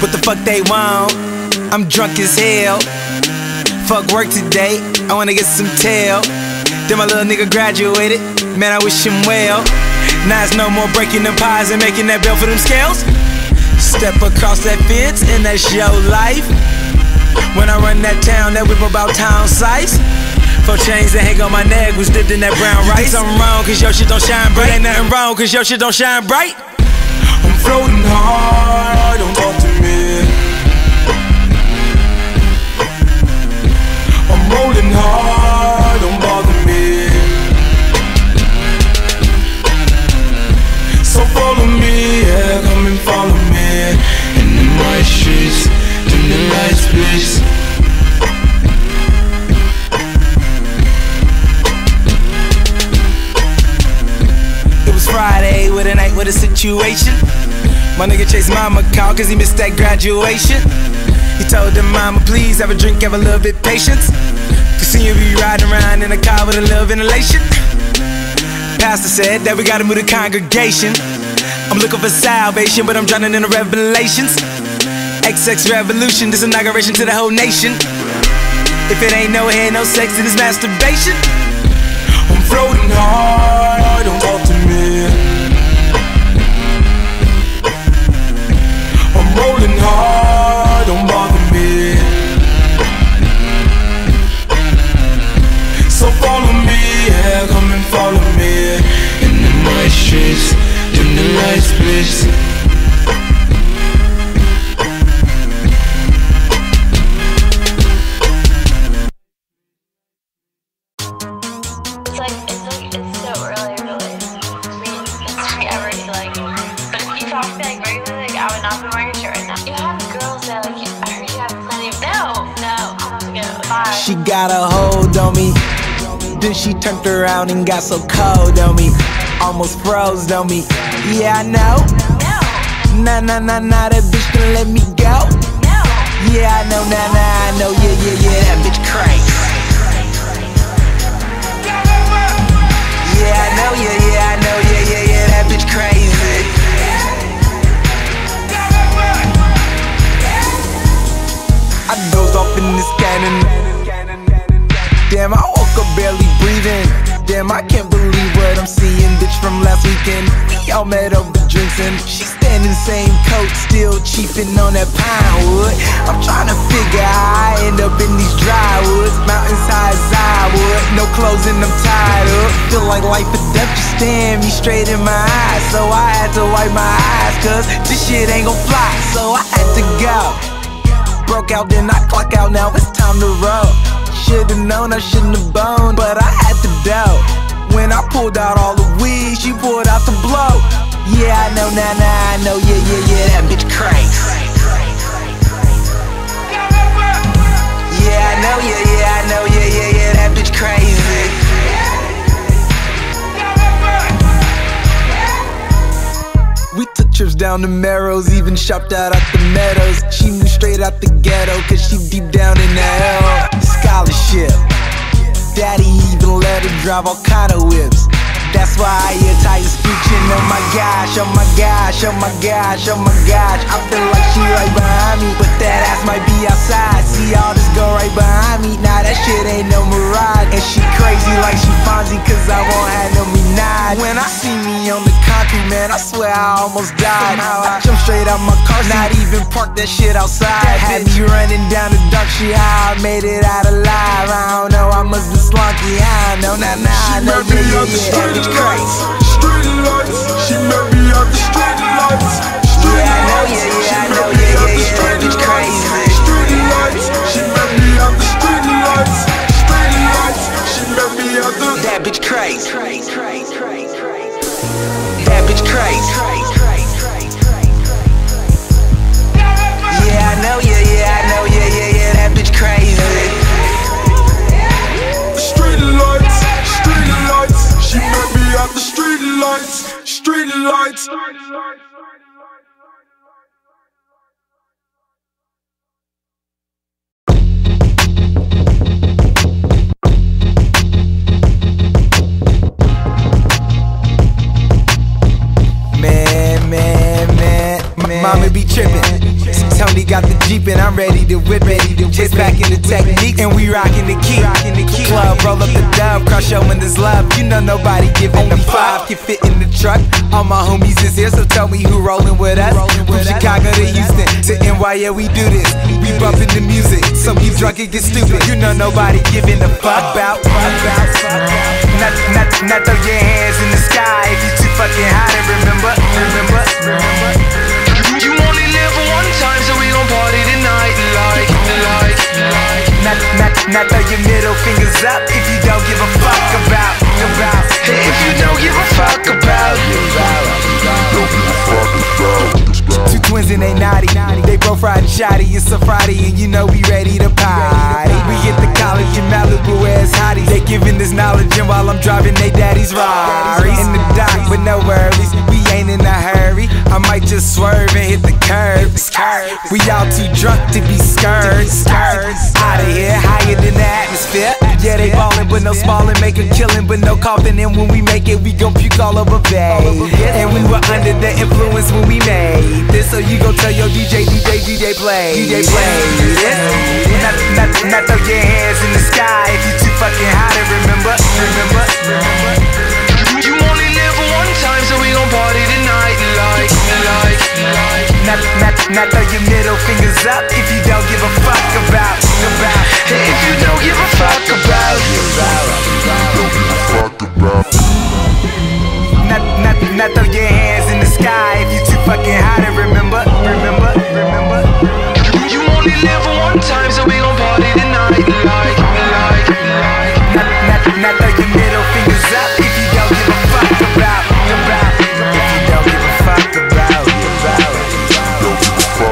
What the fuck they want? I'm drunk as hell. Fuck work today, I wanna get some tail. Then my little nigga graduated, man I wish him well. Now it's no more breaking them pies and making that bell for them scales. Step across that fence and that's your life. When I run that town, that whip about town size. Four chains that hang on my neck was dipped in that brown rice. You think something wrong cause your shit don't shine bright. Ain't nothing wrong cause your shit don't shine bright. I'm floating hard, don't talk to me. I'm rolling hard, don't bother me. So follow me, yeah, come and follow me. In the white streets, in the lights, please. It was Friday with a night with a situation. My nigga Chase mama called cause he missed that graduation. He told the mama please have a drink, have a little bit patience. Cause soon you'll be riding around in a car with a little ventilation. Pastor said that we gotta move the congregation. I'm looking for salvation but I'm drowning in the revelations. XX revolution, this inauguration to the whole nation. If it ain't no hair, no sex, then it's masturbation. I'm floating hard, don't talk to me. I'm rolling hard, don't bother me. So follow me, yeah, come and follow me. In the night streets, dim the lights, please. She got a hold on me, then she turned around and got so cold on me. Almost froze on me, yeah I know. Nah, that bitch can let me go. Yeah I know, nah, I know, yeah, that bitch cranks. Yeah I know, yeah, I know, yeah, that bitch crazy. I dozed off in this cannon. Damn, I woke up barely breathing. Damn, I can't believe what I'm seeing. Bitch from last weekend, we all met over drinks and she's standing same coat, still cheapin' on that pine wood. I'm tryna figure how I end up in these dry woods, mountains high as I would. No clothes and I'm tied up. Feel like life or death just staring me straight in my eyes. So I had to wipe my eyes, cause this shit ain't gon' fly. So I had to go. Broke out, then I clock out, now it's time to roll. Should've known I shouldn't have boned, but I had to go. When I pulled out all the weed, she pulled out the blow. Yeah, I know, nah, I know, yeah, that bitch cranks. Yeah, I know, yeah, I know, yeah, that bitch crazy. We took trips down to Merrill's, even shopped out at the Meadows. She knew straight out the ghetto, cause she deep down in that drive all kind of whips. That's why I hear Tyson screeching, oh my gosh, oh my gosh, oh my gosh, oh my gosh. I feel like she right behind me, but that ass might be outside. See all this girl right behind me, nah, that shit ain't no mirage. And she crazy like she Fonzie, cause I won't have no Minaj. When I see me on the concrete, man, I swear I almost died. Somehow I jumped straight out my car, not even parked that shit outside. Had me running down the dark, she how I made it out alive. I don't know, I must be slunky, I don't know, nah, nah, I know, yeah, yeah, yeah. Street lights, she met me at the street lights. Street lights, she met me at the street lights. Street lights, she met me at the street lights. Street lights, she met me at the. That bitch crazy. That bitch crazy. Yeah, I know, yeah, yeah, I know, yeah, yeah, yeah. That bitch crazy. Street lights, street lights. She met me at the street lights, street lights. Mama be trippin', Tony got the Jeep and I'm ready to whip it. Just back in the techniques and we rockin' the key. Club, roll up the dub, crush yo in this love. You know nobody giving a five, can fit in the truck. All my homies is here, so tell me who rollin' with us. From Chicago to Houston to NY, yeah, we do this. We bumpin' the music, some you drunk and get stupid. You know nobody giving a fuck about. Not throw your hands in the sky if you too fucking high to remember. You only live one time, so we gon' party tonight. Like not throw your middle fingers up if you don't give a fuck about. If you don't give a fuck about. Two twins and they naughty, they both riding shoddy. It's a Friday and you know we ready to party. We hit the college in Malibu as hotties. They giving this knowledge and while I'm driving they daddy's Rari. In the dock with no worries, we ain't in a hurry. I might just swerve and hit the curb. We all too drunk to be scared. Outta here, higher than the atmosphere. Yeah, they ballin' but no spallin', make a killin' but no coughin'. And when we make it, we gon' puke all over babe. And we were under the influence when we made this, so you gon' tell your DJ play. Not throw your hands in the sky if you too fucking high to remember. You only live one time, so we gon' party tonight. Like. Not throw your middle fingers up if you don't give a fuck about. Hey, if you don't give a fuck about. Not throw your hands in the sky if you too fucking high to remember. You only live one time, so we gon' party tonight. Like. Not throw your middle fingers up if you don't give a fuck about. If you don't give a fuck about.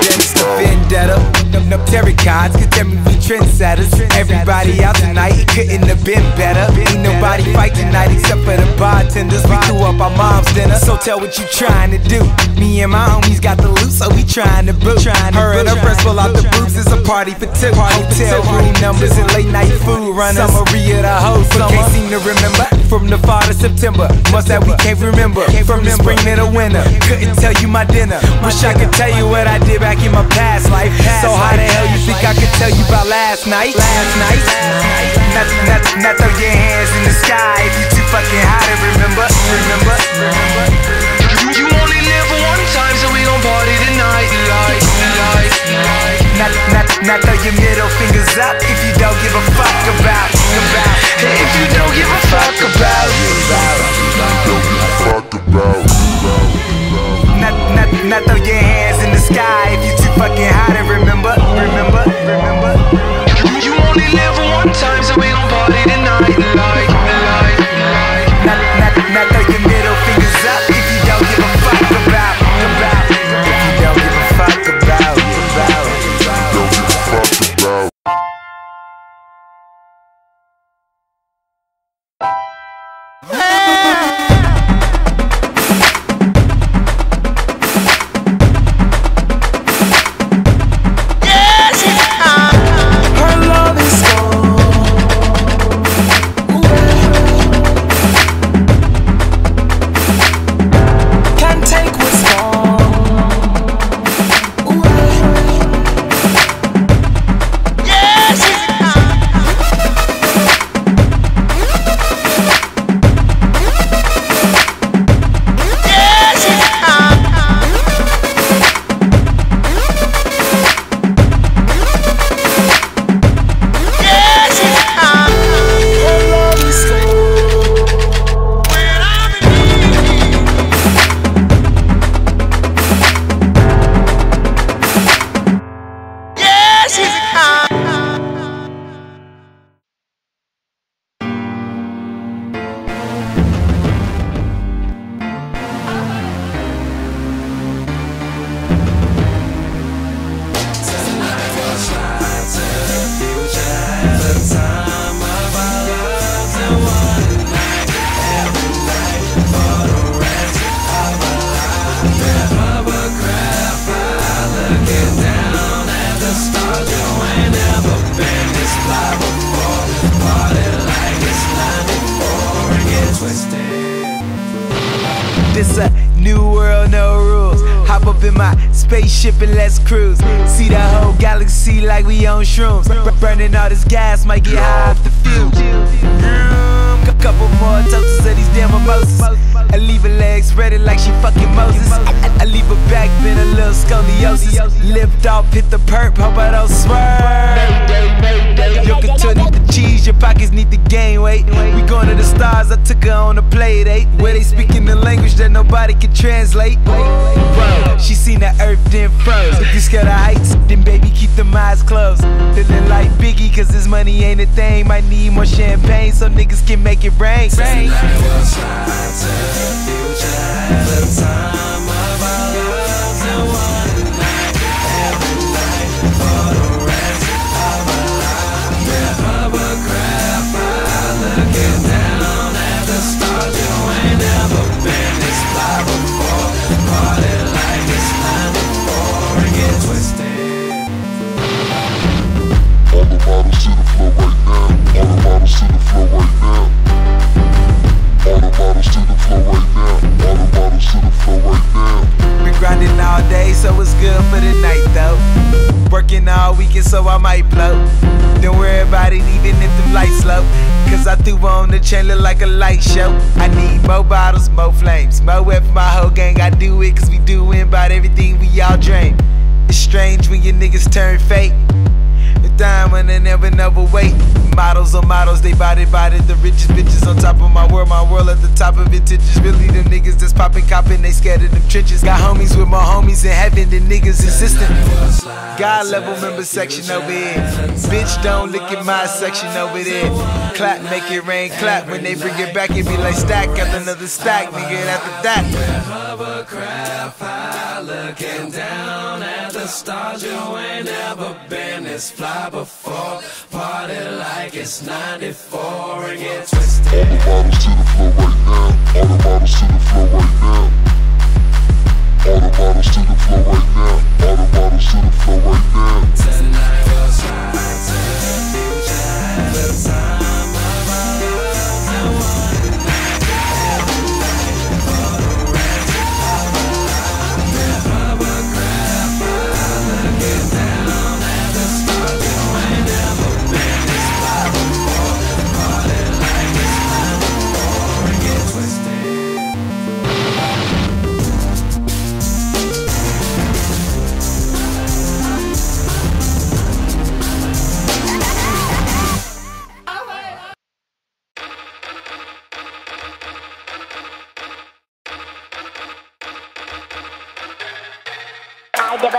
It's the vendetta. No terracots could tell me we trendsetters. Everybody out tonight, it couldn't have been better. Ain't nobody fight tonight except for the bartenders. We threw up our mom's dinner, so tell what you trying to do. Me and my homies got the loot, so we trying to boot. Her and her friends pull out the boobs, it's a party for two. Hotel room numbers and late night food runners. Summary of the whole summer, can't seem to remember. From the fall to September, must that we can't remember. From the spring to the winter, couldn't tell you my dinner. Wish I could tell you what I did back in my past life. So how the hell you think I could tell you about last night? Not throw your hands in the sky if you too fucking high to remember. You only live one time, so we gon' party tonight. Like. Not throw your middle fingers up if you don't give a fuck about. Hey, if you don't give a fuck about. Not throw your hands in the sky if you too fucking high to remember. You only live one time, so we gon' party tonight. Like. Not throw your middle fingers up if you don't give a fuck about. If you don't give a fuck about. Don't give a fuck about. It's a new world, no rules. Hop up in my spaceship and let's cruise. See the whole galaxy like we own shrooms. Burning all this gas, might get high off the fumes. Couple more toasts of these damn mimosas. I leave her legs spreaded like she fucking Moses. I leave her back, been a little scoliosis. Lift off, hit the perp, hope I don't swerve. Your couture need the cheese, your pockets need to gain weight. We going to the stars, I took her on a play date, where they speaking the language that nobody can translate. Bro, she seen the earth then froze. If you scared of heights, then baby keep them eyes closed. Feeling like Biggie, cause this money ain't a thing. Might need more champagne, so niggas can make it rain. So it's good for the night though. Working all weekend so I might blow. Don't worry about it even if the light's low, cause I threw on the chain look like a light show. I need more bottles, more flames, more wet for my whole gang. I do it cause we doin' about everything we all dream. It's strange when your niggas turn fake. The diamond and never overweight. Models on models, they body, the richest bitches on top of my world at the top of it. Just really them niggas that's poppin', coppin', they scared of them trenches. Got homies with my homies in heaven, the niggas existin'. God level member section over here. Bitch, don't look at my section over there. Clap, make it rain, clap. When they bring it back, it be like stack after another stack, nigga, after that. Looking down at the stars, you ain't ever been this fly before. Party like it's 94 and get twisted. All the bottles to the floor right now. All the bottles to the floor right now. All the bottles to the floor right now. All the bottles to the floor right now. Tonight we'll try to the future. The time of our lives and one night. Every night for the rest of our lives. Never regret for looking down at the stars. You ain't never been this far before. Party like it's 94 and get twisted.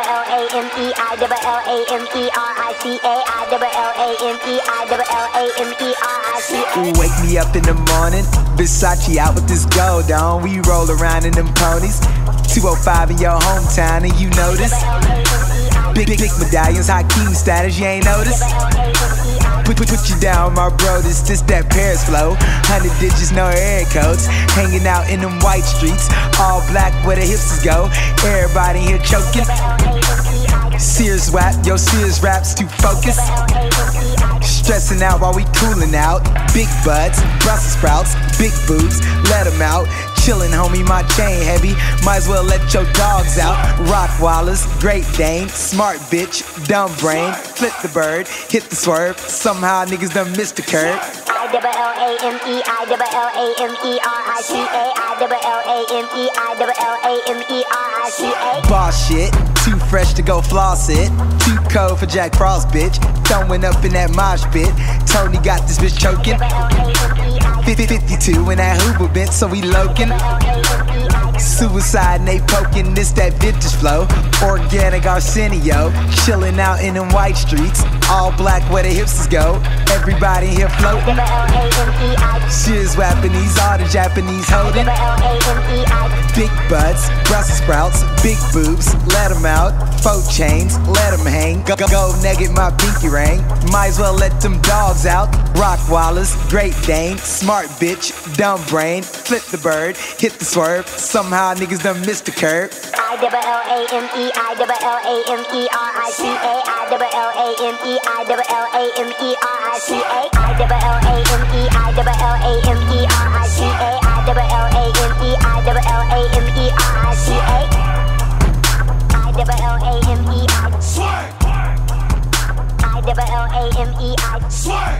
I-L-L-A-M-E-R-I-C-A. Wake me up in the morning, Versace out with this gold on. We roll around in them ponies, 205 in your hometown and you know this. Big medallions, high king status, you ain't noticed. Put you down, my bro, this that Paris flow. 100 digits, no air codes. Hanging out in them white streets, all black where the hipsters go. Everybody here choking. Sears wap, yo Sears raps too focused. Stressing out while we cooling out. Big buds, Brussels sprouts, big boobs, let them out. Chillin' homie, my chain heavy, might as well let your dogs out. Rockwallers, Great Dane, smart bitch, dumb brain. Flip the bird, hit the swerve, somehow niggas done missed the curve. I-L-L-A-M-E-R-I-C-A. Boss shit, too fresh to go floss it. Too cold for Jack Frost, bitch. Throwing up in that mosh pit. Tony got this bitch choking. 52 in that Hoover bent, so we lokin'. Suicide and they poking, this that vintage flow. Organic Arsenio, chillin' out in them white streets. All black where the hipsters go, everybody here floating. She's rapping these, all the Japanese holding. Big butts, Brussels sprouts, big boobs, let them out. Four chains, let them hang. Go naked, my pinky ring. Might as well let them dogs out. Rockwallers, Great Dane, smart bitch, dumb brain. Flip the bird, hit the swerve, somehow niggas done missed the curb. I-L-L-A-M-E-R-I-C-A. I double L A M E I Swag!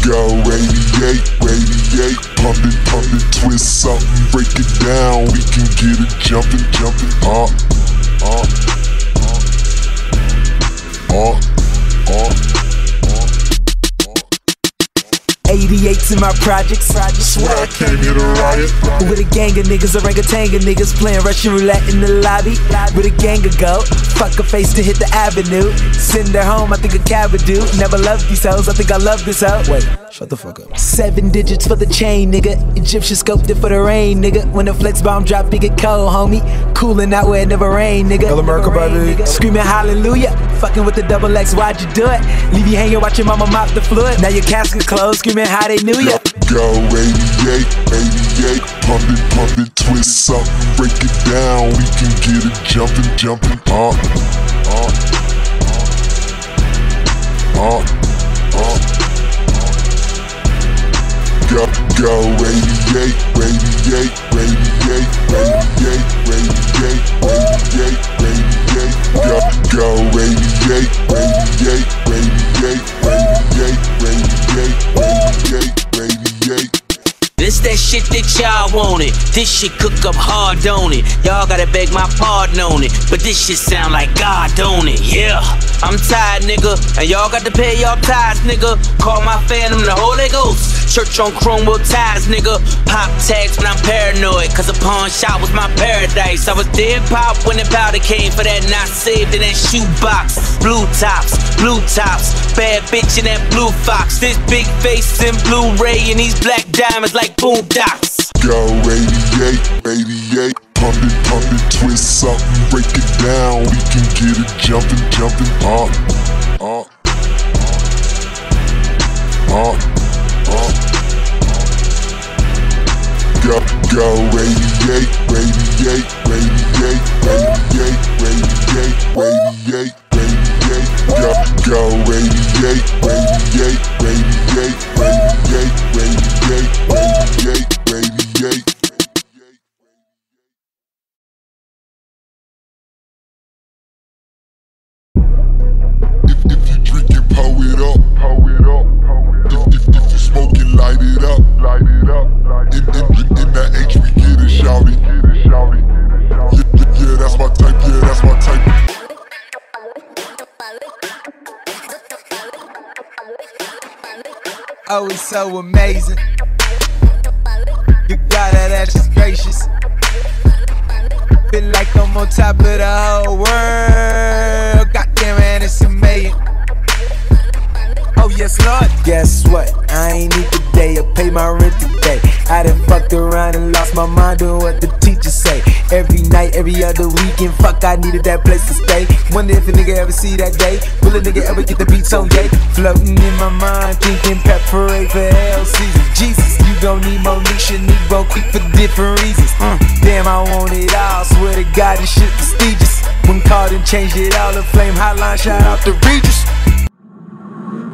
Go 88, pump it, twist something, break it down. We can get it jumpin', '88's in my projects. Swear I came here to riot. With a gang of niggas, orangutan niggas playing Russian roulette in the lobby. With a gang of goat, fuck a face to hit the avenue. Send her home, I think a cab would do. Never loved these hoes, I think I love this hoe. Wait, shut the fuck up. 7 digits for the chain, nigga. Egyptian scoped it for the rain, nigga. When the flex bomb drop, it get cold, homie. Cooling out where it never rain, nigga. iLLemeriCA, baby. Screaming hallelujah. Fucking with the double X, why'd you do it? Leave you hanging, watch your mama mop the fluid. Now your casket closed, screaming how they knew ya. Go 88, pump it, twist something, break it down. We can get it jumpin', Go 88. This that shit that y'all wanted. This shit cook up hard, don't it? Y'all gotta beg my pardon on it. But this shit sound like God, don't it? Yeah, I'm tired, nigga. And y'all got to pay y'all tithes, nigga. Call my fandom the Holy Ghost. Church on Cromwell ties, nigga. Pop tags when I'm paranoid, cause a pawn shop was my paradise. I was dead pop when the powder came for that not saved in that shoebox. Blue tops, bad bitch in that blue fox. This big face in Blu-ray and these black diamonds like boom dots. Go 88, pump it, twist something, break it down. We can get it jumpin', Go 88. Oh, it's so amazing. You got it, that's just gracious. Feel like I'm on top of the whole world. Goddamn, man, it's amazing. Oh, yes, Lord. Guess what? I ain't eat today. I pay my rent today. I done fucked around and lost my mind on what the teachers say. Every night, every other weekend, fuck, I needed that place to stay. Wonder if a nigga ever see that day. Will a nigga ever get the beats on day? Floating in my mind, thinking preparate for hell season. Jesus, you gon' need more niche, you need more quick for different reasons. Damn, I want it all, swear to God, this shit prestigious. When called and changed it all, the flame hotline, shout out the Regis.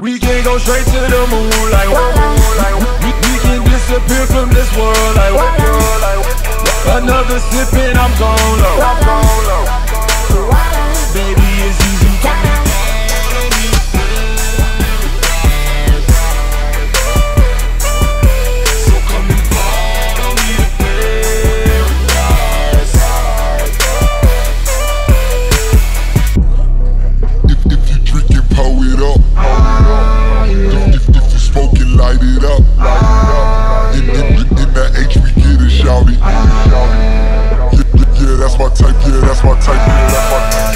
We can go straight to the moon, like whoa. We can disappear from this world, like whoa. Another sip and I'm gone low. Baby, it's easy. So come and follow me to paradise. If you drink it, pour it up. If you smoke it, light it up. In that H we get it, shawty. That's my type.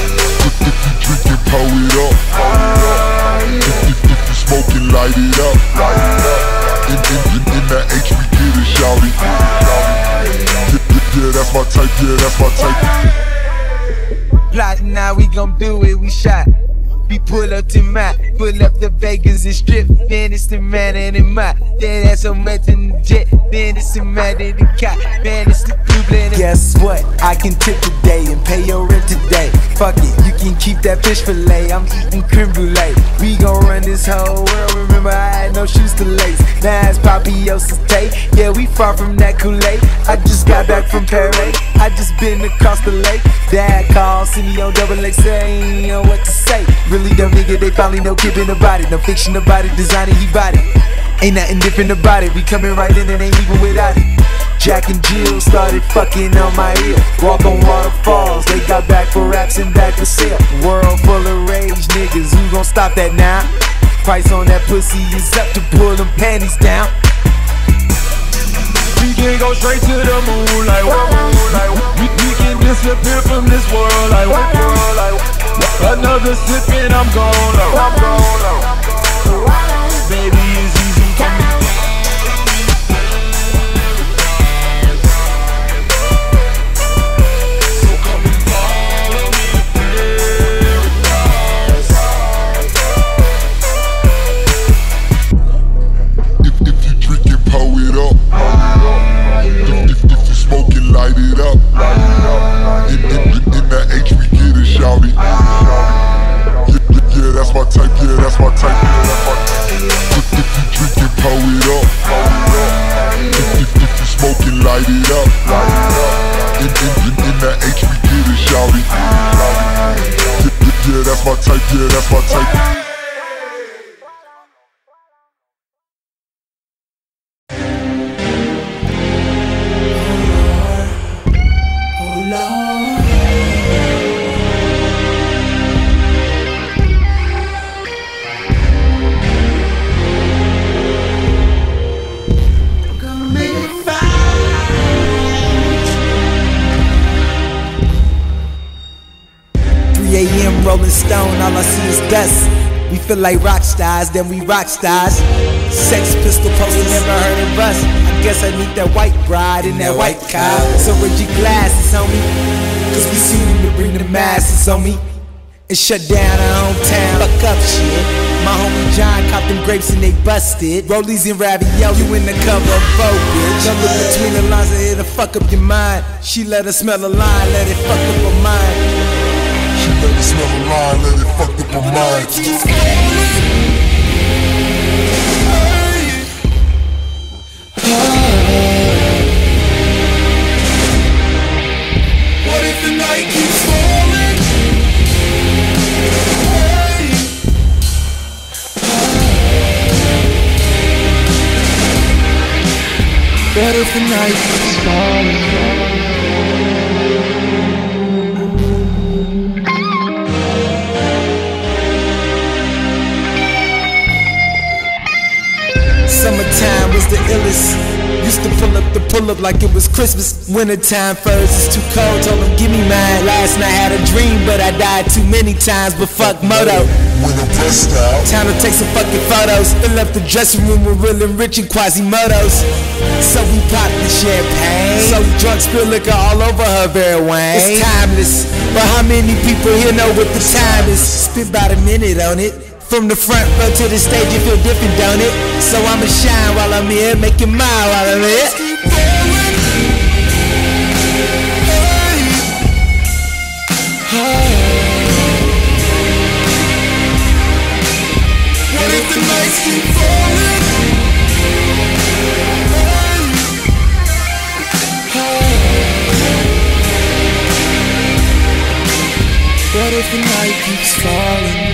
If you drink it, pour it up. If you smoke it, light it up. In that H we get it, shawty. Yeah, that's my type. Plot, now we gon' do it, we shot. We pull up to my, pull up the Vegas and strip. Then it's the man in the mop. Then that's a man in the jet. Then it's the man in the cop. Man, it's the people in the. Guess what? I can tip today and pay your rent today. Fuck it, you can keep that fish fillet. I'm eating creme brulee. We gon' run this whole world. Remember, I had no shoes to lace. Now it's Papillo's day. Yeah, we far from that Kool-Aid. I just got back from Paris. I just been across the lake. Dad called, see me on double X, ain't know what to say. Really dumb nigga, they finally know keeping the body. No fiction about it, designing he bought it. Ain't nothing different about it. We coming right in and ain't even without it. Jack and Jill started fucking on my ear. Walk on waterfalls, they got back for raps and back for sale. World full of rage niggas, who gon' stop that now? Price on that pussy is up to pull them panties down. We can go straight to the moon like we can disappear from this world like another sip and I'm gone low. Baby, it's easy to me. So come and follow me to paradise. If you drink it, pour it up. If you smoke it, light it up. In that H we get it shouty. Yeah, that's my type, yeah, that's my type, yeah, that's my type. If you drink it, pour it up. If you smoke it, light it up. In that H we get it shouty. Yeah, that's my type, yeah, that's my type. Rolling stone, all I see is dust. We feel like rock stars, then we rock stars. Sex Pistol posters, never heard of us. I guess I need that white bride in that white car. So raise your glasses, homie, cause we seen them to bring the masses on me and shut down our hometown. Fuck up shit. My homie John copped them grapes and they busted. Rollies and ravioli, you in the cover of Focus. Don't look between the lines and it'll fuck up your mind. She let her smell a line, let it fuck up her mind. Let it smell a line, let it fuck up my mind. What if the night keeps falling? What if the night keeps falling? Summertime was the illest. Used to pull up like it was Christmas. Wintertime furs is too cold. Told him give me mine. Last night I had a dream, but I died too many times. But fuck moto. Winter dressed out. Time to take some fucking photos. Fill up the dressing room with Real and Rich and Quasimodos. So we popped the champagne. So drunk, spilled liquor all over her very wine. It's timeless, but how many people here know what the time is? Spent about a minute on it. From the front row to the stage, you feel different, don't it? So I'ma shine while I'm here, make you mine while I'm here. What if the nights keep falling? What if the night keeps falling?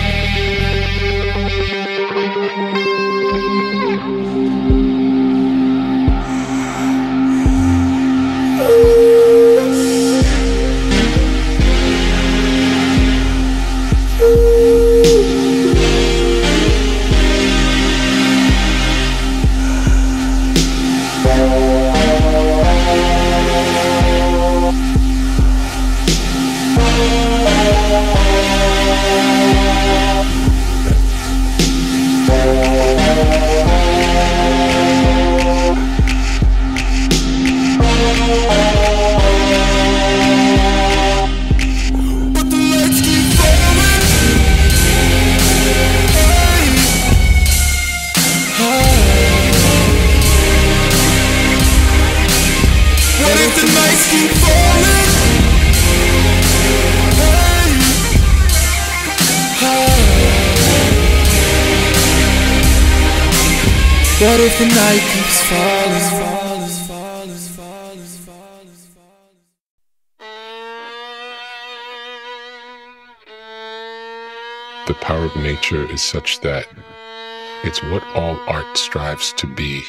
What if the night keeps falling? The power of nature is such that it's what all art strives to be.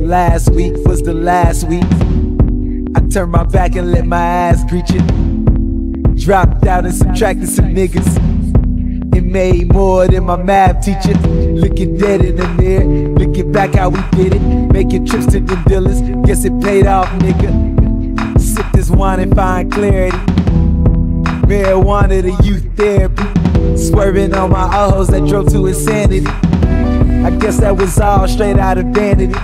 Last week was the last week I turned my back and let my ass preach it. Dropped out and subtracted some niggas. It made more than my math teacher. Looking dead in the mirror, looking back how we did it. Making trips to the dealers, guess it paid off, nigga. Sip this wine and find clarity. Marijuana to youth therapy. Swerving on my Ahos that drove to insanity. I guess that was all straight out of vanity.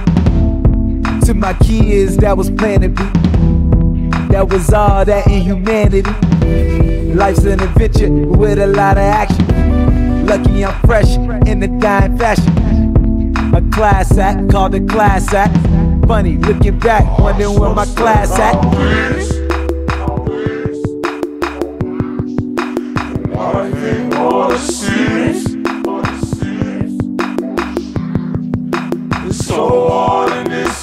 To my kids, that was planet B. That was all that inhumanity. Life's an adventure with a lot of action. Lucky I'm fresh in the dying fashion. A class act called a class act. Funny looking back, wondering where my class at. It's so hard in this.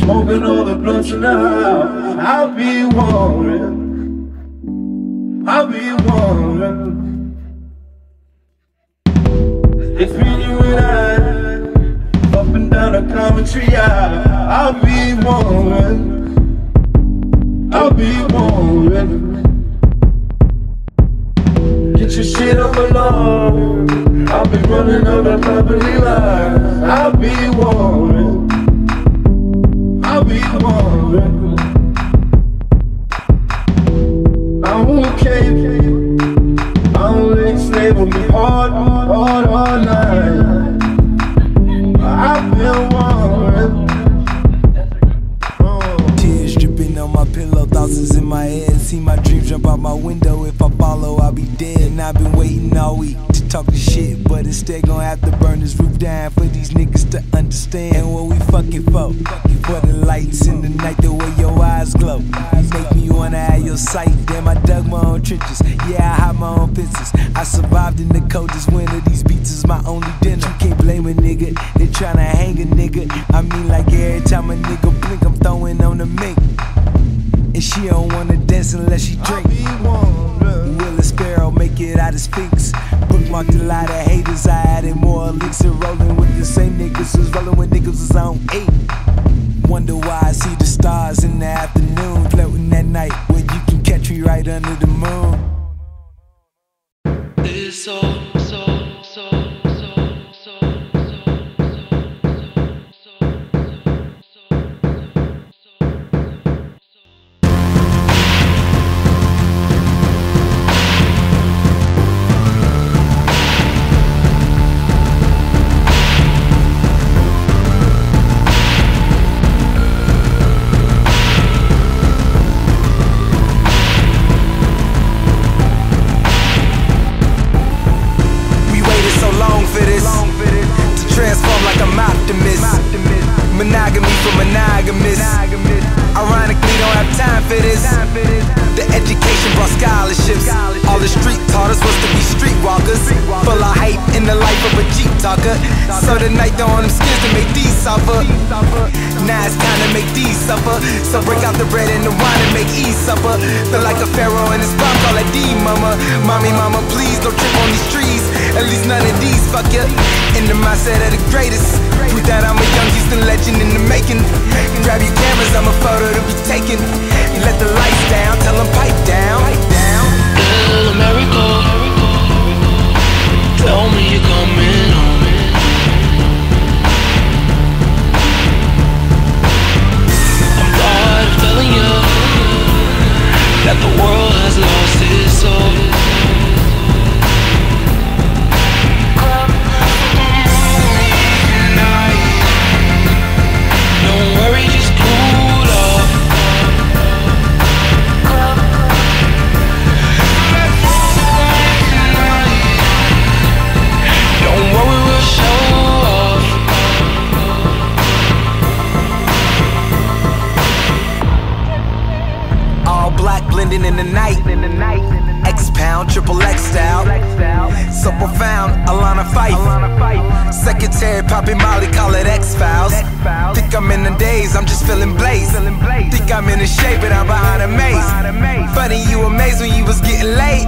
Smoking all the blunts and I'll be warning. I'll be warning. It's been you and I up and down the commentary. I'll be warning. I'll be warning. Get your shit up alone. I'll be running on the property line. I'll be warning. Hard all night. I've been warned. Tears dripping on my pillow, thousands in my head. See my dreams jump out my window. If I follow, I'll be dead. And I've been waiting all week to talk this shit, but instead gon' have to burn this roof down for these niggas to understand. And what we fucking for? For the lights in the night, the way your eyes glow. Make me wanna have your sight. Damn, I dug my own trenches. Yeah, I hide my own fences. I survived in the coldest winter. These beats is my only dinner. You can't blame a nigga. They tryna hang a nigga. I mean, like every time a nigga blink, I'm throwing on the mink. And she don't wanna dance unless she drink. Willis Sparrow make it out of Sphinx. Bookmarked a lot of haters. I added more elixir. Rolling with the same niggas who's rolling with niggas was on 8. Wonder why I see the stars in the afternoon, floating at night where you can catch me right under the moon. It's sucker. So tonight throwing them skins to make these suffer. Now it's time to make these suffer. So break out the bread and the wine and make Eve suffer. Feel like a pharaoh in his prom, call it D mama. Mommy, mama, please don't trip on these trees. At least none of these, fuck ya. In the mindset of the greatest. Prove that I'm a young Houston legend in the making. Grab your cameras, I'm a photo to be taken. Let the lights down, tell them pipe down. Ill America, tell me you're coming home. I'm tired of telling you that the world has lost its soul. Blending in the night, X pound, triple X style. So profound, Alana Fife. Secretary popping Molly, call it X-Files. Think I'm in the daze, I'm just feeling blaze. Think I'm in the shade, but I'm behind a maze. Funny you amazed when you was getting laid.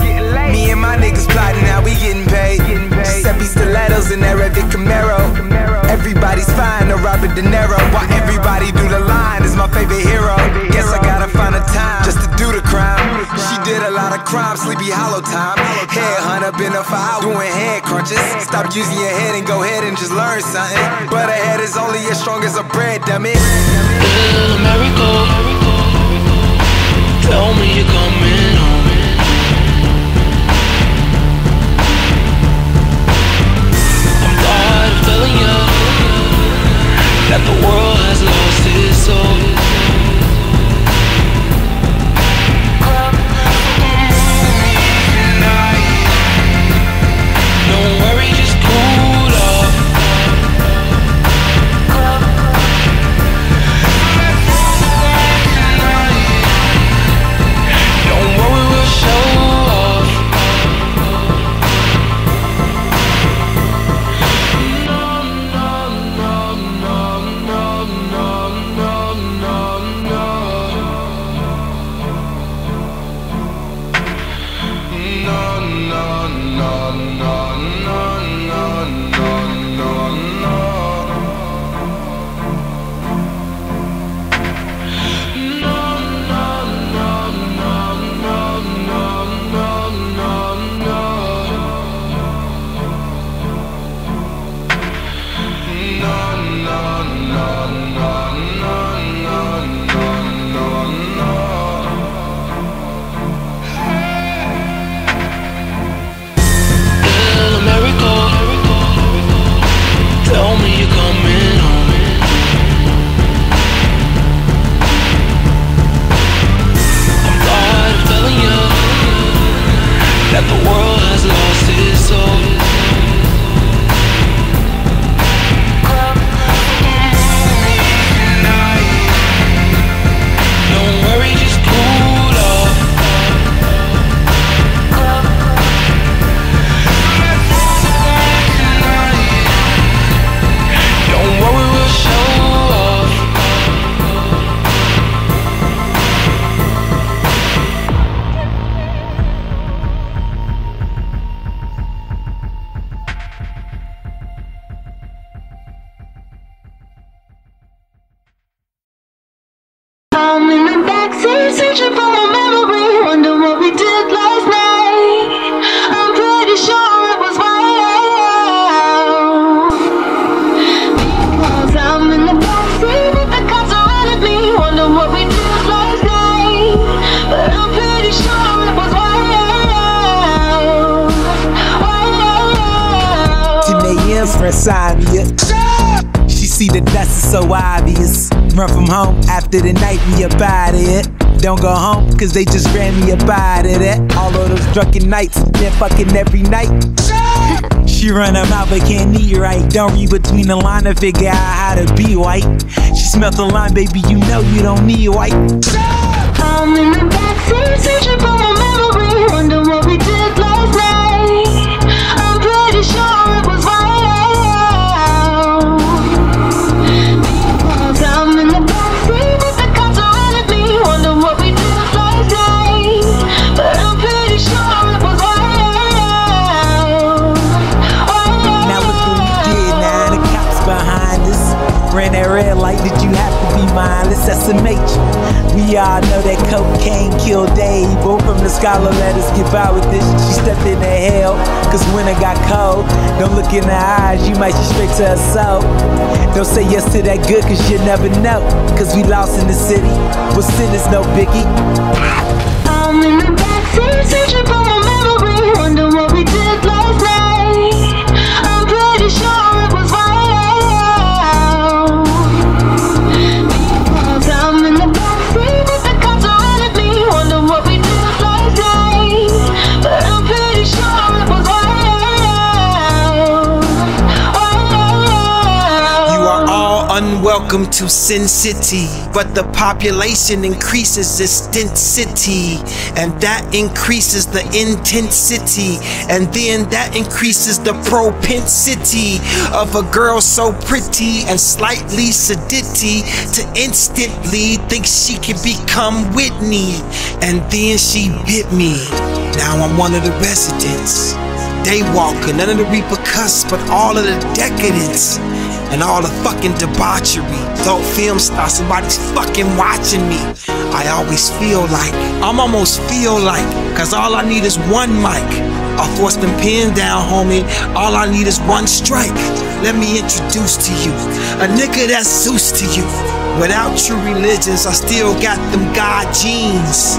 Me and my niggas plotting how we getting paid. Giuseppe stilettos in that Revit Camaro. Everybody's fine, no Robert De Niro. Why everybody do the line is my favorite hero. Guess I gotta find a time just to do the crime. She did a lot of crime, Sleepy Hollow time. Head hunter, been a foul, doing head crunches. Stop using your head and go ahead and just learn something. But a head is only as strong as a bread, dummy. Ill America, tell me you're coming home. I'm tired of telling you that the world has lost its soul. She see the dust is so obvious. Run from home after the night, we up out of it. Don't go home, cause they just ran me up out of that. All of those drunken nights, they're fucking every night. She run her mouth but can't eat right. Don't read between the lines to figure out how to be white. She smelt the line, baby, you know you don't need white. I'm in the backseat, searching for my memory. Wonder what we did last night. I'm pretty sure it was right. We all know that cocaine killed Dave. Both from the scholar, let us get by with this. She stepped into hell, cause winter got cold. Don't look in her eyes, you might shoot straight to her soul. Don't say yes to that good, cause you never know. Cause we lost in the city, but sin is no biggie. I'm in the backseat, searching for my memory. Wonder what we did last night. I'm pretty sure it was welcome to Sin City, but the population increases its density, and that increases the intensity, and then that increases the propensity of a girl so pretty and slightly sadity to instantly think she can become Whitney. And then she bit me. Now I'm one of the residents. Daywalker, none of the repercussions, but all of the decadence. And all the fucking debauchery. Dope film star, somebody's fucking watching me. I always feel like, I'm almost feel like, cause all I need is one mic. I forced them pin down, homie. All I need is one strike. Let me introduce to you a nigga that's Zeus to you. Without true religions, I still got them God genes.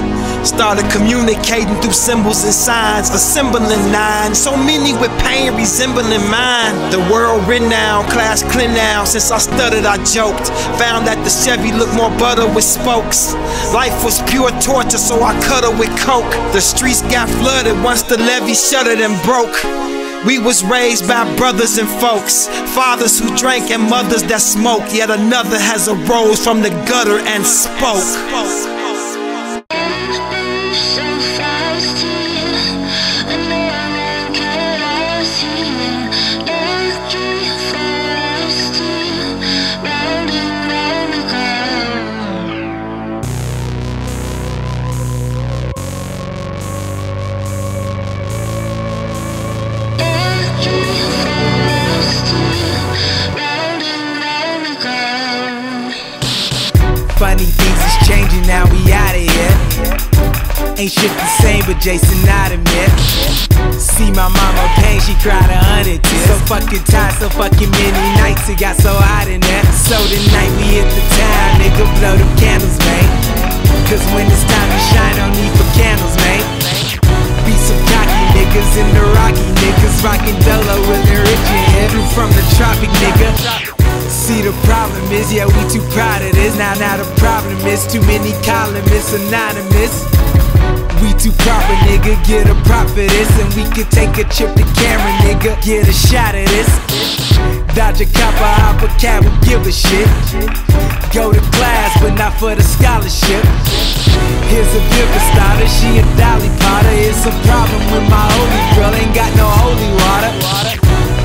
Started communicating through symbols and signs, assembling nine. So many with pain resembling mine. The world renowned, class clown. Since I stuttered, I joked. Found that the Chevy looked more butter with spokes. Life was pure torture, so I cuddled with coke. The streets got flooded once the levee shuttered and broke. We was raised by brothers and folks, fathers who drank and mothers that smoked. Yet another has arose from the gutter and spoke. Funny things is changing, now we out of here. Ain't shit the same, but Jason out of here. See my mom okay, she cried 100 tears. So fucking tired, so fucking many nights, it got so hot in there. So tonight we hit the town, nigga, blow them candles, man. Cause when it's time to shine, don't need for candles, man. Be some cocky niggas in the Rocky niggas, rockin' Dolo with the Richie, headin' from the tropic, nigga. See the problem is, yeah, we too proud of this. Now the problem is, too many columnists anonymous. We too proper, nigga, get a prophetess. And we could take a trip to Cameron, nigga, get a shot at this. Dodge a copper, hop a cat, we give a shit. Go to class, but not for the scholarship. Here's a different starter, she a Dolly Potter. It's a problem with my holy girl, ain't got no holy water.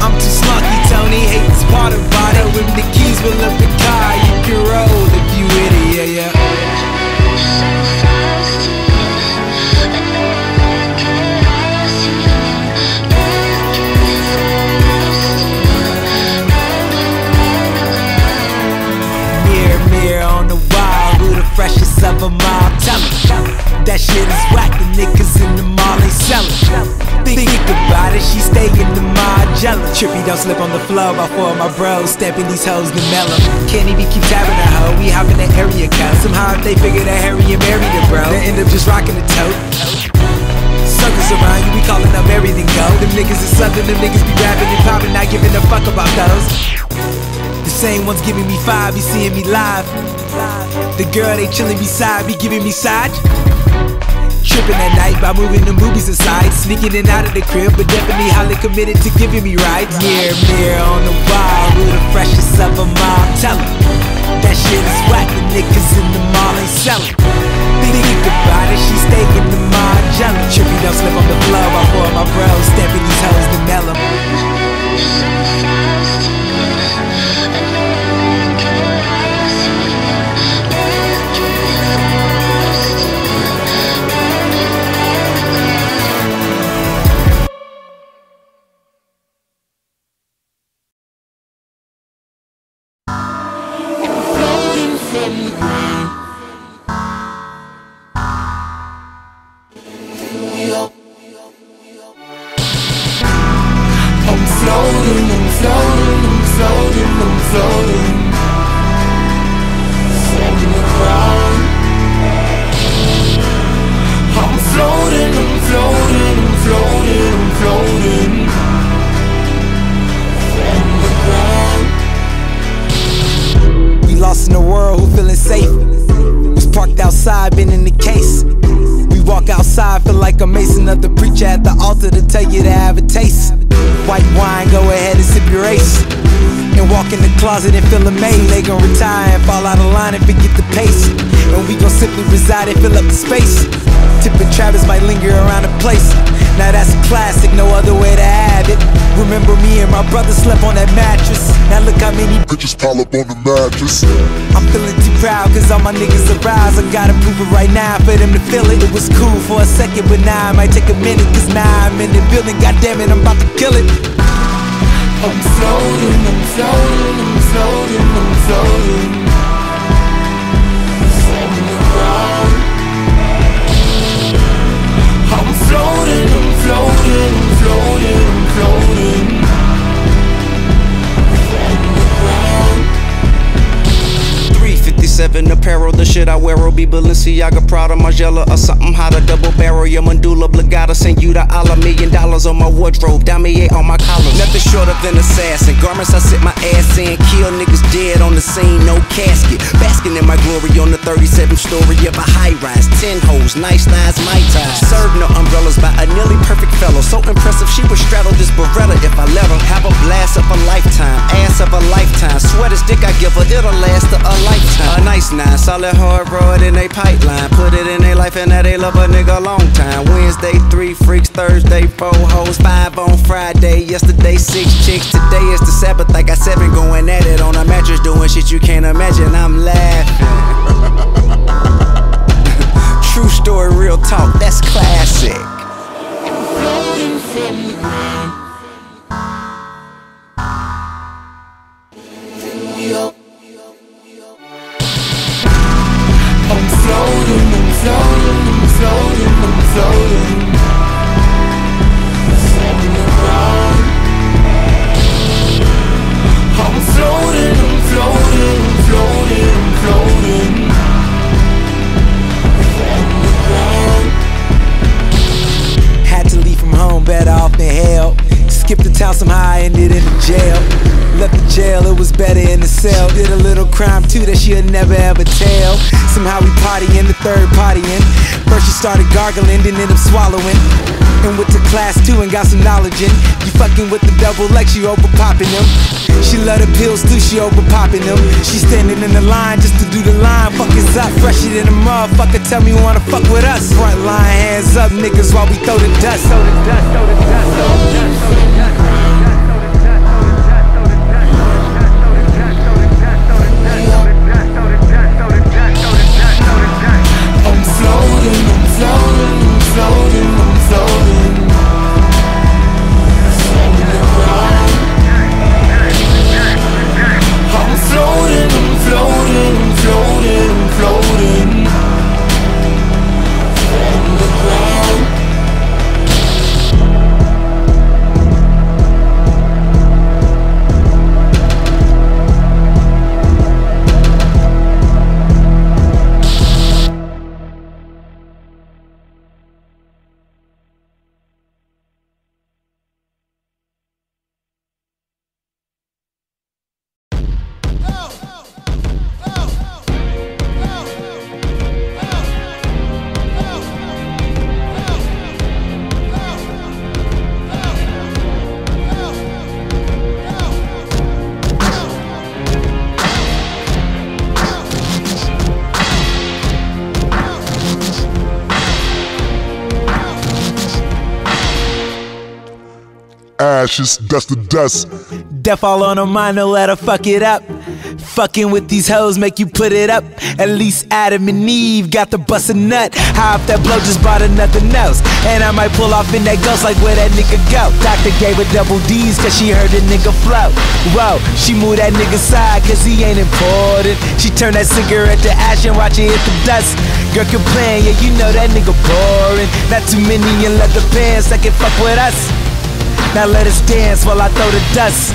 I'm too sloppy, Tony, hate this part of body. When the keys will up the car, you can roll if you with it, yeah, yeah. So fast, I know I can't ask you. Mirror, mirror on the wall, who the freshest of them all? Tell me, that shit is whack, the niggas in the mall ain't sellin'. Think about it, she stay in the mall, jealous. Trippy, don't slip on the floor, by four of my bros stepping these hoes to mellow. Can't even keep tapping a hoe, we hop in the area code. Somehow if they figure that Harry and Mary the bro, they end up just rocking the tote. Suckers around you, we calling up everything gold. Them niggas is something, them niggas be rapping and popping, not giving a fuck about those. The same ones giving me five, be seeing me live. The girl they chilling beside, be giving me side. Trippin' at night by moving the movies aside. Sneaking in out of the crib, but definitely highly committed to giving me rides. Mirror, mirror on the wall, who the freshest of them all? Tell em, that shit is whack, the niggas in the mall ain't sellin'. Think about it, she stay in the mall, jealous. Trippy, don't slip on the floor, while four of my bros stepping these hoes to mellow. So fast, I know I can't ask you. vibing in the case. We walk outside, feel like a mason of the preacher at the altar to tell you to have a taste. White wine, go ahead and sip your ace. And walk in the closet and feel amazed. They gon' retire and fall out of line and forget the pace. And we gon' simply reside and fill up the space. Tip and Travis might linger around the place. Now that's a classic, no other way to have it. Remember me and my brother slept on that mattress. Now look how many bitches pile up on the mattress. I'm feeling too proud cause all my niggas are rise. I gotta prove it right now for them to feel it. It was cool for a second but now it might take a minute. Cause now I'm in the building, goddammit, I'm about to kill it. I'm floating, I'm floating, I'm floating, I'm floating. Apparel, the shit I wear will be Balenciaga, Prada, Margiela, or something hotter. Double barrel, your mandula, obligata. Send you the $1 million on my wardrobe, Damier on my collar. Nothing short of an assassin. Garments I sit my ass in, kill niggas dead on the scene, no casket. Basking in my glory on the 37th story of a high rise. 10 hoes, nice thighs, my ties. Served no umbrellas by a nearly perfect fellow. So impressive, she would straddle this Beretta if I let her. Have a blast of a lifetime, ass of a lifetime. Sweaters dick I give her, it'll last her a lifetime. A nice nine, solid hard road in they pipeline. Put it in they life and now they love a nigga a long time. Wednesday 3 freaks, Thursday 4 hoes, 5 on Friday, yesterday 6 chicks. Today is the Sabbath, I got 7 going at it on a mattress doing shit you can't imagine. I'm laughing. True story, real talk, that's classic. I'm floating from the ground. Floating from the ground. I'm floating, I'm floating, floating, floating from the ground. Had to leave from home, better off than hell. Skipped the town somehow, ended in the jail. Left the jail, it was better in the cell. Did a little crime too that she'll never ever tell. Somehow we partying, the third partying. First she started gargling, then ended up swallowing. And went to class 2 and got some knowledge in. You fucking with the double X, you over popping them. She love the pills too, she over popping them. She standing in the line just to do the line. Fuck is up, fresher than a motherfucker. Tell me you wanna fuck with us. Front line, hands up, niggas, while we throw the dust. Throw the dust, throw the dust, throw the dust, throw the dust. Ashes, dust to dust. Death all on her mind, don't let her fuck it up. Fucking with these hoes make you put it up. At least Adam and Eve got the bust a nut. High off that blow, just bought her nothing else. And I might pull off in that ghost like where that nigga go. Doctor gave her double D's cause she heard the nigga flow. Whoa, she moved that nigga side cause he ain't important. She turned that cigarette to ash and watch it hit the dust. Girl complain, yeah you know that nigga boring. Not too many in leather pants that can fuck with us. Now let us dance while I throw the dust.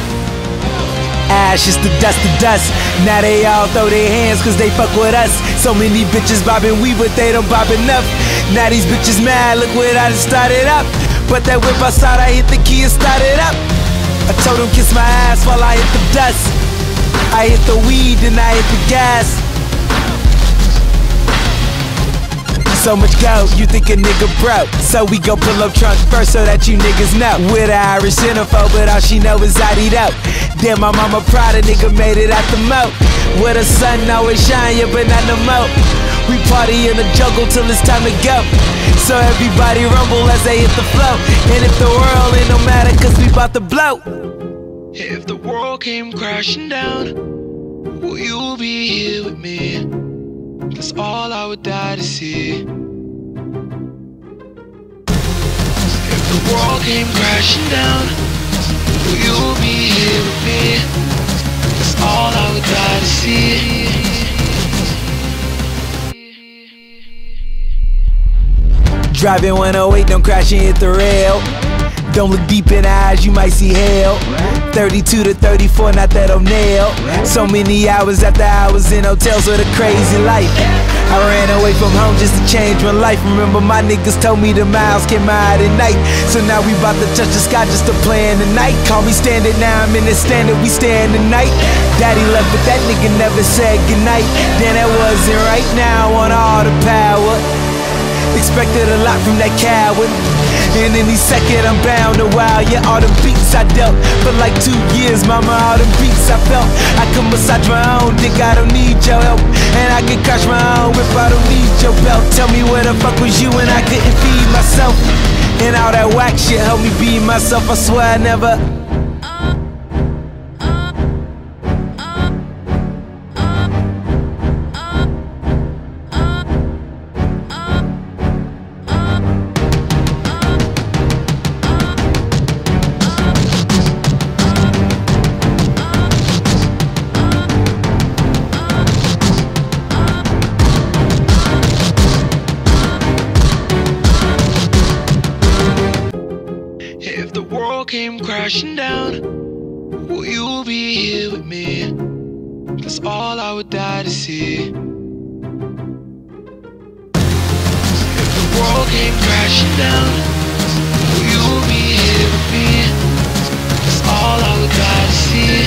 Ashes to dust to dust. Now they all throw their hands cause they fuck with us. So many bitches bobbing we but they don't bob enough. Now these bitches mad, look what I done started up. But that whip outside, I hit the key and started up. I told them kiss my ass while I hit the dust. I hit the weed and I hit the gas. so much gold, you think a nigga broke. So we gon' pull up trunks first so that you niggas know. With an Irish xenophobe, but all she know is I'd eat out. Damn, my mama proud a nigga made it out the moat. Where the sun always shine, yeah, but not no moat. We party in the jungle till it's time to go. So everybody rumble as they hit the flow. And if the world ain't no matter, cause we bout to blow. If the world came crashing down, will you be here with me? That's all I would die to see. If the world came crashing down, will you be here with me? That's all I would die to see. Driving 108, don't crash and hit the rail. Don't look deep in the eyes, you might see hell. 32 to 34, not that I'm nailed. So many hours after hours in hotels with a crazy life. I ran away from home just to change my life. Remember my niggas told me the miles came out at night. So now we bout to touch the sky just to plan tonight. Call me standing now, I'm in the standard, we stand tonight. Daddy left but that nigga never said goodnight. Then that wasn't right, now I want all the power. Expected a lot from that coward. And any second I'm bound to wow. Yeah, all the beats I dealt for like 2 years, mama, all the beats I felt. I can massage my own dick, I don't need your help. And I can crash my own whip, I don't need your belt. Tell me where the fuck was you when I couldn't feed myself? And all that whack shit helped me be myself. I swear I never. If the world came crashing down, will you be here with me? That's all I would die to see. If the world came crashing down, will you be here with me? That's all I would die to see.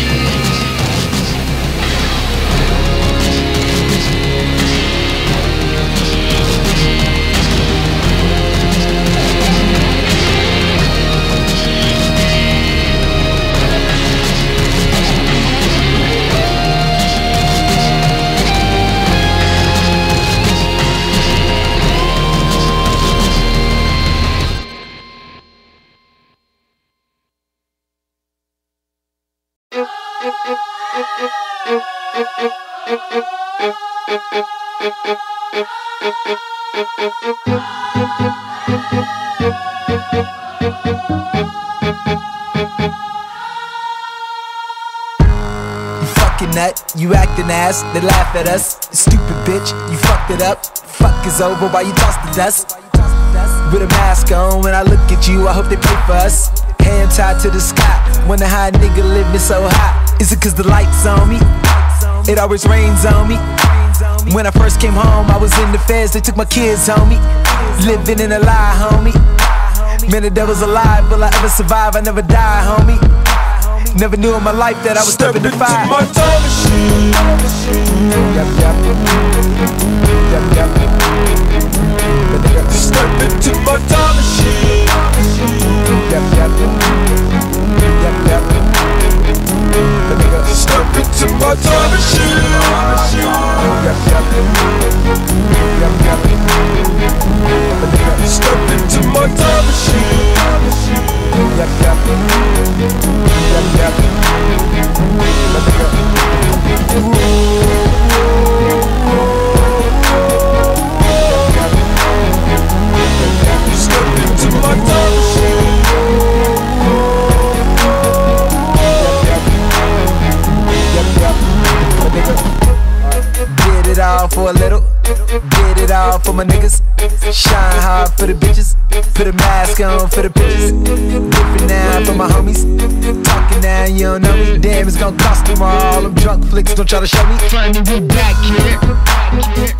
Nut, you acting ass, they laugh at us. Stupid bitch, you fucked it up. Fuck is over while you toss the dust. With a mask on, when I look at you, I hope they pay for us. Hand tied to the sky, wonder how a nigga living so hot. Is it cause the lights on me? It always rains on me. When I first came home, I was in the feds, they took my kids, homie. Living in a lie, homie. Man, the devil's alive, will I ever survive? I never die, homie. Never knew in my life that I was stepping into my time machine. Step into my time machine. Step into my time machine. Step into my time machine. Did it all for a little, did it all for my niggas. Shine hard for the bitches, put a mask on for the bitches. Different now for my homies, talking now you don't know me. Damn, it's gonna cost them all. Them drunk flicks don't try to show me. Finally we back here,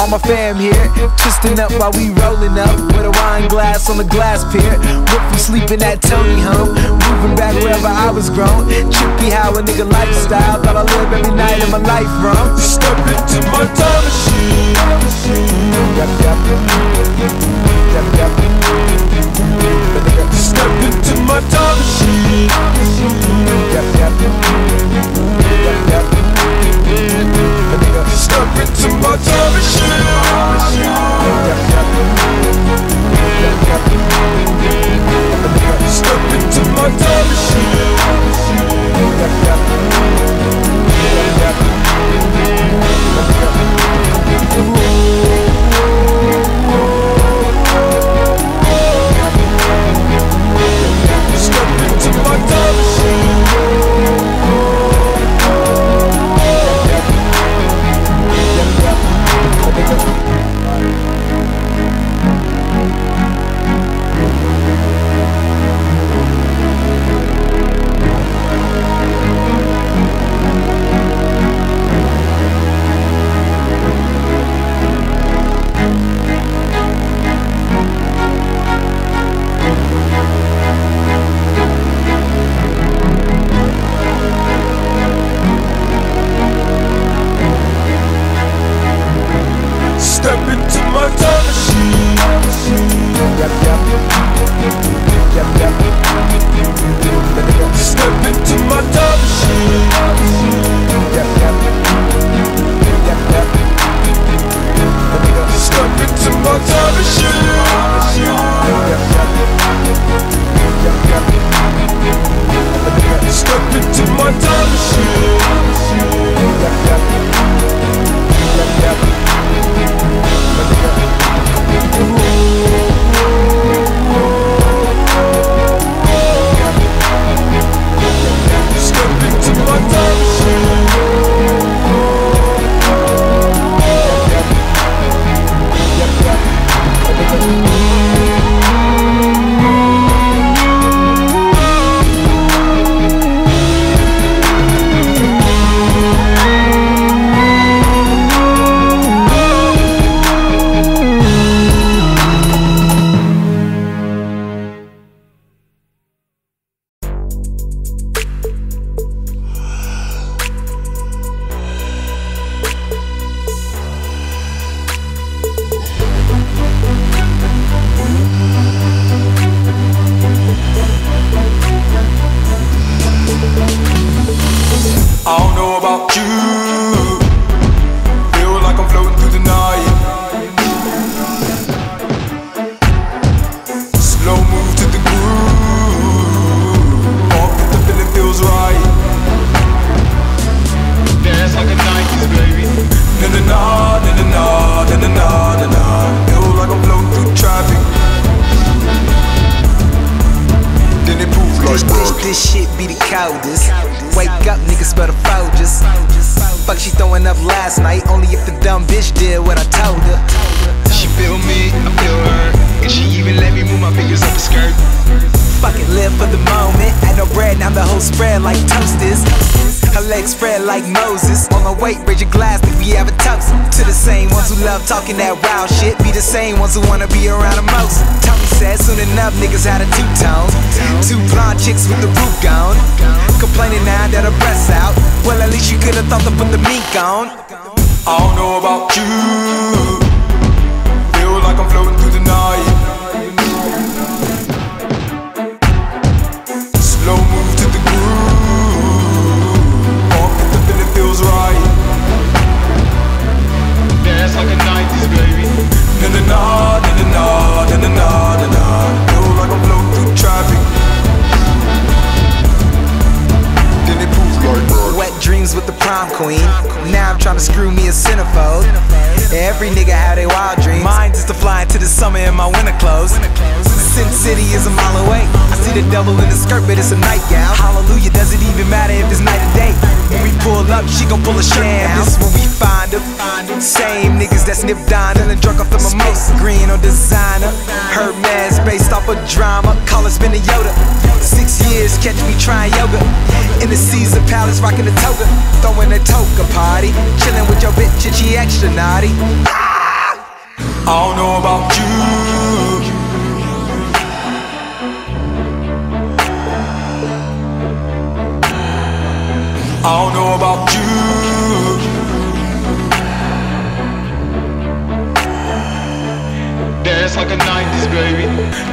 all my fam here, twisting up while we rolling up with a wine glass on the glass pier. Went from sleeping at Tony home, moving back wherever I was grown. Trippy how a nigga lifestyle, thought I live every night of my life wrong. Step into my time machine. Step into my time machine. Step into my time machine. Step into my time machine. Talking that wild shit, be the same ones who wanna be around the most. Tommy said soon enough niggas had a two-tone. Two blonde chicks with the roof gone, complaining now that her breasts out. Well, at least you could've thought to put the mink on. I don't know about you, feel like I'm floating through the night. Slow move to the groove, walk with the feeling feels right. Dance like a 90s baby. Na na na, na na na, na na na na. Feel like I'm floating through traffic. Then it poof like blood. Wet dreams with the prom queen. Now I'm trying to screw me a centerfold. Every nigga had their wild dreams. Mine just to fly into the summer in my winter clothes. Sin City is a mile away. I see the devil in the skirt, but it's a nightgown. Hallelujah, doesn't even matter if it's night or day. When we pull up, she gon' pull a sham. This when we find her. Same niggas that sniff diner and drunk off the mimosa. Green on designer. Hermes based off a drama. Call it spin a Yoda. 6 years, catch me trying yoga. In the Caesar Palace, rocking a toga. Throwing a toga party. Chilling with your bitch and she extra naughty. Ah! I don't know about you. I don't know about you. Dance like a 90s baby.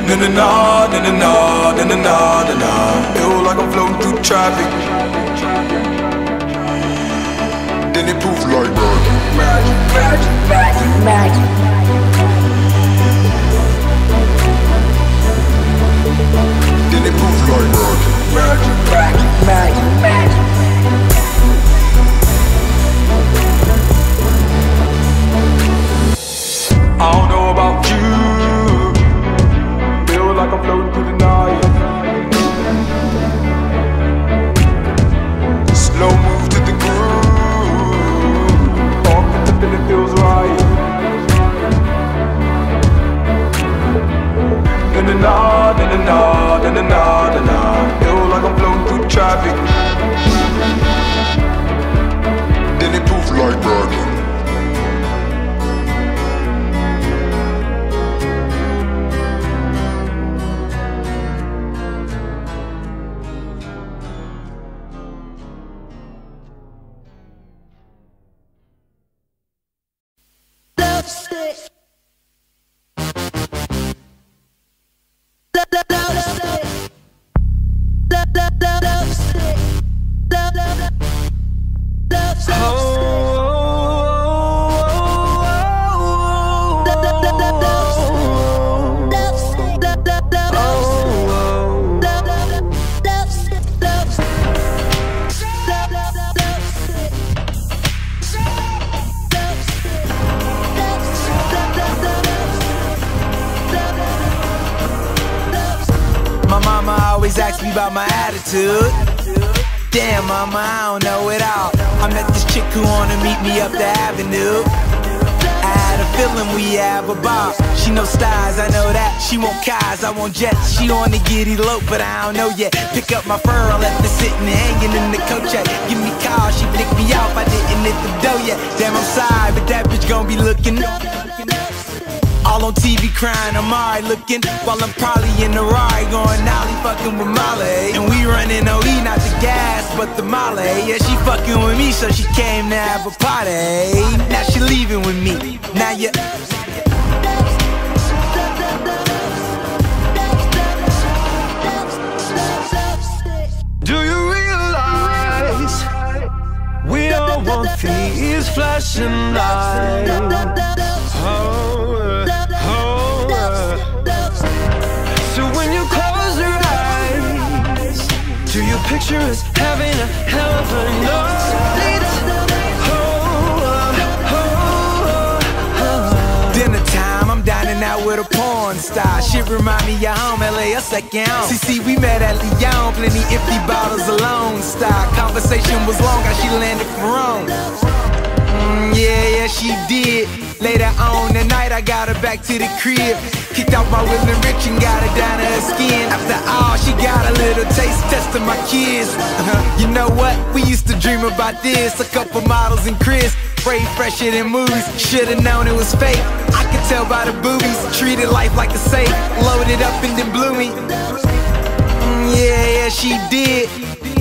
Na na na, na na na, na na na, na na. Feel like I'm floating through traffic. Then it poof like magic, magic, magic, magic, magic. Then it poof like magic, magic, magic, magic, magic. I don't know about you, feel like I'm floating through the night. Slow move to the groove, walk with the feeling feels right. Na na na, na na na, na na na na. Feel like I'm floating through traffic. Then it poof like magic. ask me about my attitude. Damn, mama, I don't know it all. I met this chick who wanna meet me up the avenue. I had a feeling we have a ball. She knows styles, I know that. She want cars, I want jets. She wanna get elope, but I don't know yet. Pick up my fur, I left it sitting hanging in the coat check. Give me call, she picked me off, I didn't hit the dough yet. Damn, I'm sorry, but that bitch gon' be looking all on TV crying, I'm alright looking. While I'm probably in the ride going ollie, fucking with Molly. And we running OE, not the gas, but the Molly. Yeah, she fucking with me, so she came to have a party. Now she leaving with me, now you. Do you realize we all want these flashing lights? Do you picture us having a hell of a night? Dinner time, I'm dining out with a porn star. Shit remind me of home, LA, a second. See, we met at Lyon, plenty empty bottles of Lone Star. Conversation was long, how she landed from Rome. Yeah, she did. Later on the night, I got her back to the crib. Kicked out my Will and Rich and got her down to her skin. After all, she got a little taste test of my kids. You know what? We used to dream about this. A couple models and Chris, way fresher than movies. Should've known it was fake. I could tell by the boobies. Treated life like a safe. Loaded up and then blew me. Yeah, she did.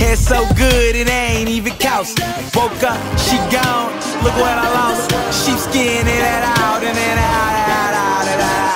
Hair so good it ain't even couch. Woke up, she gone. Look what I lost. Sheepskin and that out and that out and out.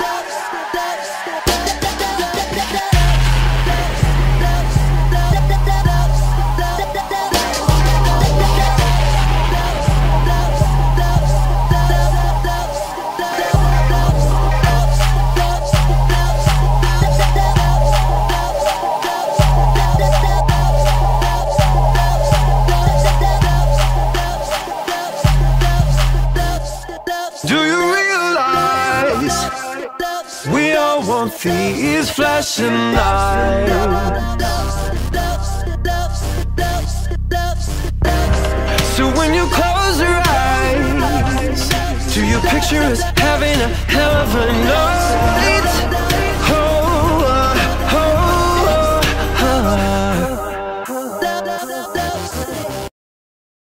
These flashing lights.